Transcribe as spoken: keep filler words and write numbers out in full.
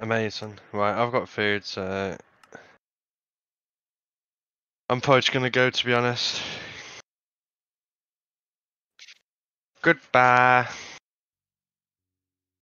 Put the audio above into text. Amazing. Right, I've got food, so I'm probably just gonna go, to be honest. Goodbye.